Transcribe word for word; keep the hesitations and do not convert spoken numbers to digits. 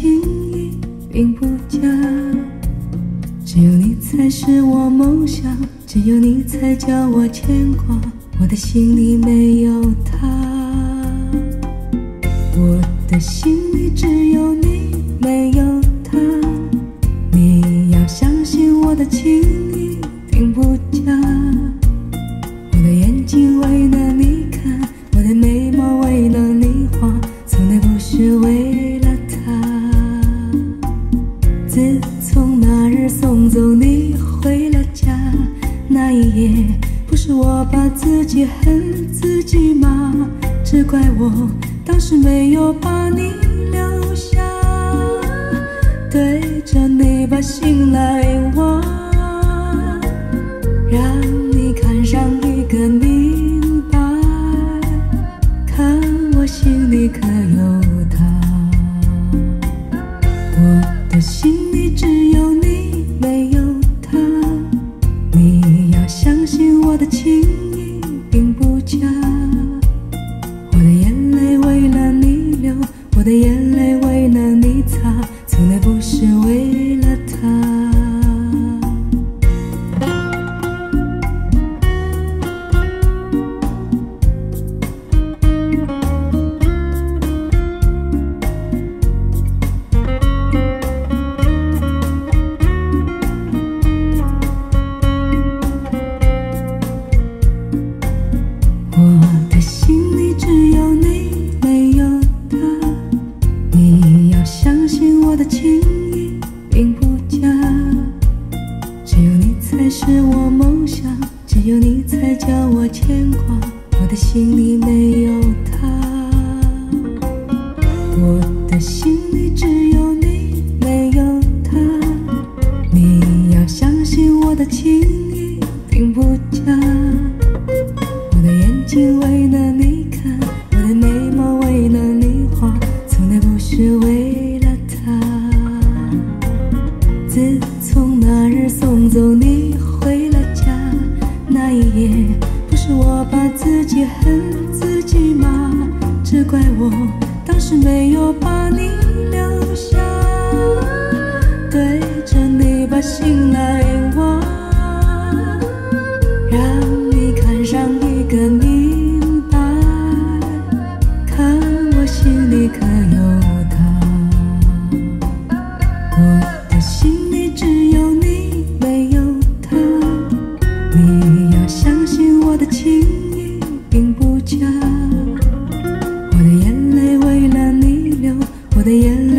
情意并不假，只有你才是我梦想，只有你才叫我牵挂，我的心里没有他，我的心里只有你没有他。你要相信我的情意并不假，我的眼睛为了你看，我的眉毛为了你画，从来不是为了他。自从那日送走你回了家，那一夜不是我把自己恨自己吗？只怪我当时没有把你留下，对着你把心来挖，让你看上一个明白，看我心里可有他。我的心里只有你没有他，你要相信我的情意并不假，我的眼泪为了你流，我的眼泪为了你擦，从来不是为了他。我的眼泪